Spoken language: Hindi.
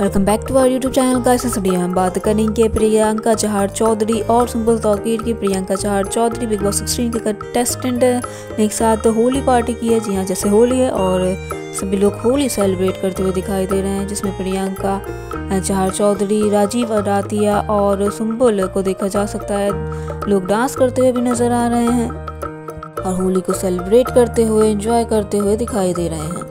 Welcome back to our YouTube channel का। इस वीडियो में हम बात करेंगे प्रियंका चहार चौधरी और सुंबल तौकीर की। प्रियंका चहार चौधरी बिग बॉस 16 के कंटेस्टेंट ने एक साथ होली पार्टी की है। जी हाँ, जैसे होली है और सभी लोग होली सेलिब्रेट करते हुए दिखाई दे रहे हैं, जिसमें प्रियंका चहार चौधरी, राजीव अडातिया और सुंबल को देखा जा सकता है। लोग डांस करते हुए भी नजर आ रहे हैं और होली को सेलिब्रेट करते हुए, एंजॉय करते हुए दिखाई दे रहे हैं।